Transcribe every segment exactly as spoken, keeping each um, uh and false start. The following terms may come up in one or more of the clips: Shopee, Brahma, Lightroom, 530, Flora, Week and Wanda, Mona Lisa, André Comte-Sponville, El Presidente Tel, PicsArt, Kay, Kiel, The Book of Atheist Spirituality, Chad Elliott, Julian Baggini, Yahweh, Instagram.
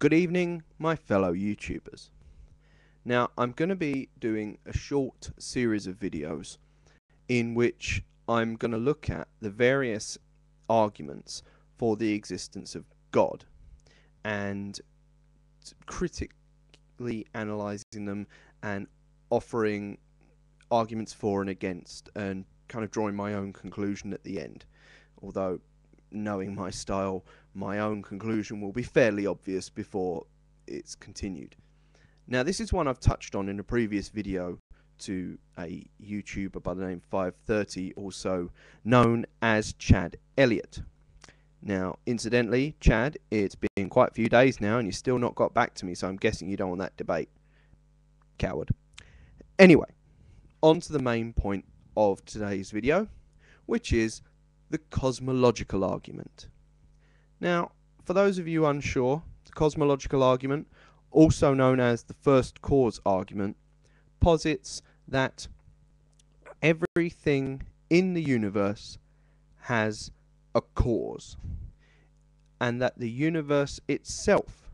Good evening, my fellow YouTubers. Now, I'm going to be doing a short series of videos in which I'm going to look at the various arguments for the existence of God and critically analysing them and offering arguments for and against and kind of drawing my own conclusion at the end. Although, knowing my style, my own conclusion will be fairly obvious before it's continued. Now, this is one I've touched on in a previous video to a YouTuber by the name five thirty, also known as Chad Elliott. Now, incidentally, Chad, it's been quite a few days now and you still not got back to me, so I'm guessing you don't want that debate. Coward. Anyway, on to the main point of today's video, which is the cosmological argument. Now, for those of you unsure, the cosmological argument, also known as the first cause argument, posits that everything in the universe has a cause, and that the universe itself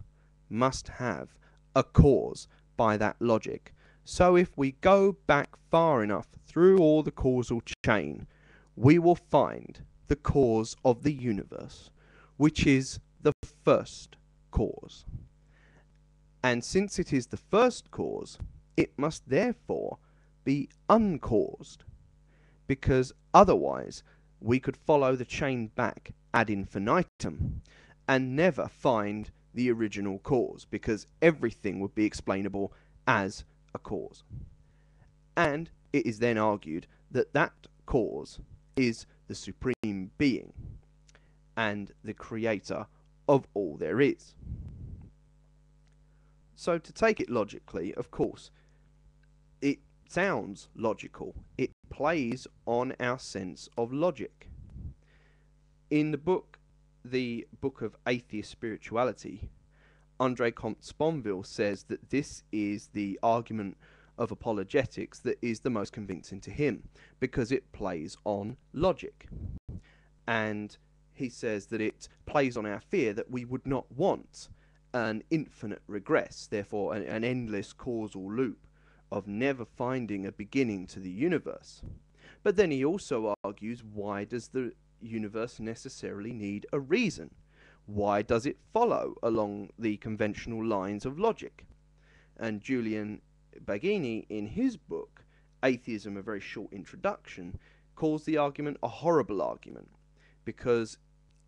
must have a cause by that logic. So if we go back far enough through all the causal chain, we will find the cause of the universe, which is the first cause. And since it is the first cause, it must therefore be uncaused, because otherwise we could follow the chain back ad infinitum and never find the original cause, because everything would be explainable as a cause. And it is then argued that that cause is the Supreme Being and the creator of all there is. So to take it logically, of course, it sounds logical. It plays on our sense of logic. In the book, The Book of Atheist Spirituality, André Comte-Sponville says that this is the argument of apologetics that is the most convincing to him, because it plays on logic. And he says that it plays on our fear that we would not want an infinite regress, therefore an, an endless causal loop of never finding a beginning to the universe. But then he also argues, why does the universe necessarily need a reason? Why does it follow along the conventional lines of logic? And Julian Baggini, in his book, Atheism-A Very Short Introduction, calls the argument a horrible argument, because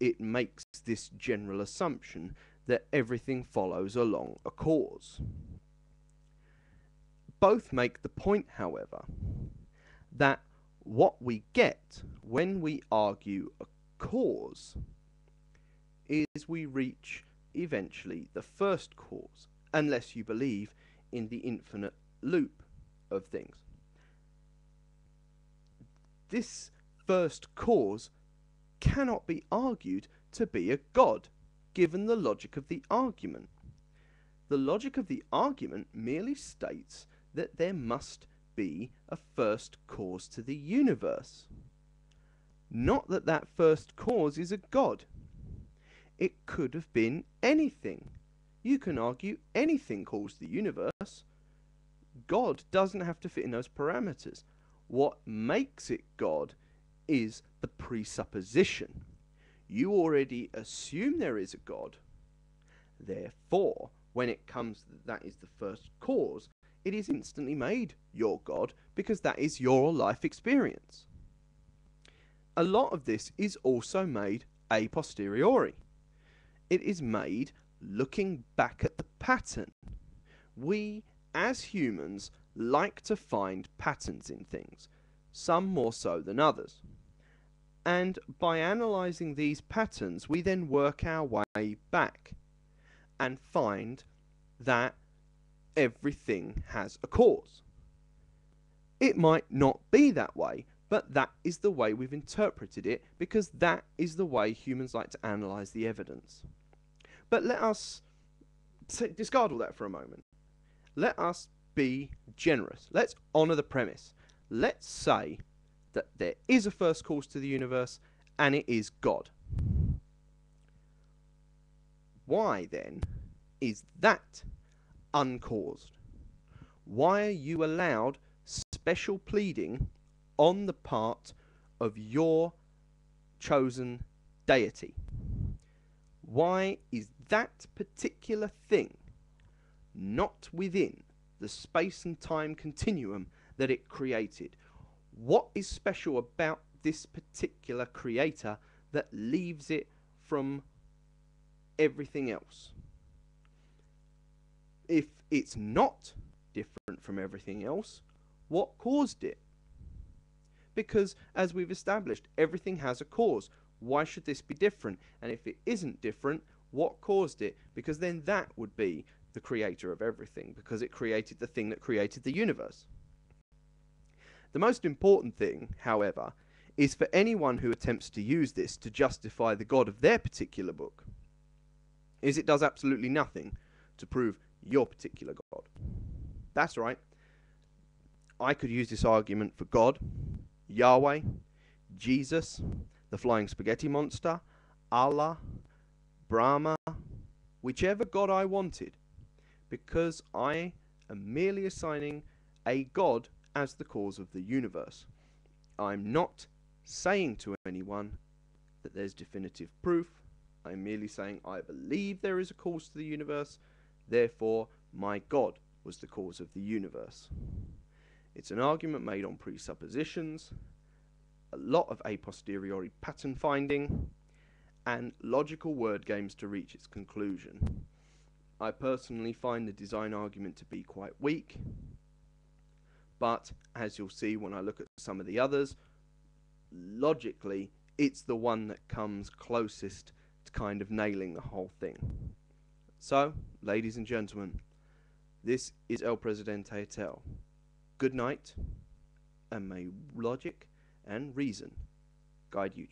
it makes this general assumption that everything follows along a cause. Both make the point, however, that what we get when we argue a cause is we reach eventually the first cause, unless you believe in the infinite loop of things. This first cause cannot be argued to be a God, given the logic of the argument. The logic of the argument merely states that there must be a first cause to the universe, not that that first cause is a God. It could have been anything. You can argue anything caused the universe. God doesn't have to fit in those parameters. What makes it God is the presupposition. You already assume there is a God. Therefore, when it comes that that is the first cause, it is instantly made your God, because that is your life experience. A lot of this is also made a posteriori. It is made looking back at the pattern. We, as humans, like to find patterns in things, some more so than others. And by analysing these patterns, we then work our way back and find that everything has a cause. It might not be that way, but that is the way we've interpreted it, because that is the way humans like to analyse the evidence. But let us discard all that for a moment. Let us be generous. Let's honour the premise. Let's say that there is a first cause to the universe, and it is God. Why, then, Is that uncaused? Why are you allowed special pleading on the part of your chosen deity? Why is that particular thing not within the space and time continuum that it created? What is special about this particular creator that leaves it from everything else? If it's not different from everything else, what caused it? Because, as we've established, everything has a cause. Why should this be different? And if it isn't different, what caused it? Because then that would be the creator of everything, because it created the thing that created the universe. The most important thing, however, is for anyone who attempts to use this to justify the God of their particular book, is it does absolutely nothing to prove your particular God. That's right. I could use this argument for God, Yahweh, Jesus, the flying spaghetti monster, Allah, Brahma, whichever God I wanted, because I am merely assigning a God as the cause of the universe. I'm not saying to anyone that there's definitive proof. I'm merely saying I believe there is a cause to the universe, therefore my God was the cause of the universe. It's an argument made on presuppositions, a lot of a posteriori pattern finding, and logical word games to reach its conclusion. I personally find the design argument to be quite weak, but as you'll see when I look at some of the others, logically it's the one that comes closest to kind of nailing the whole thing. So, ladies and gentlemen, this is El Presidente Tel. Good night, and may logic and reason guide you.